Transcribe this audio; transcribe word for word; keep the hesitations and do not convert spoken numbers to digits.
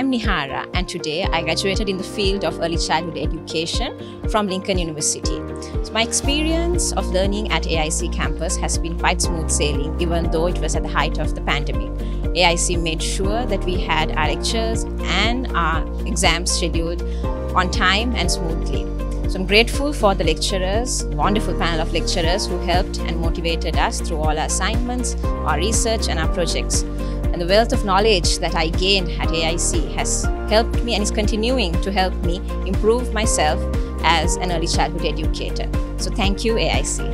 I'm Nihara, and today I graduated in the field of early childhood education from Lincoln University. So my experience of learning at A I C Campus has been quite smooth sailing, even though it was at the height of the pandemic. A I C made sure that we had our lectures and our exams scheduled on time and smoothly. So I'm grateful for the lecturers, wonderful panel of lecturers who helped and motivated us through all our assignments, our research and our projects. And the wealth of knowledge that I gained at A I C has helped me and is continuing to help me improve myself as an early childhood educator. So thank you, A I C.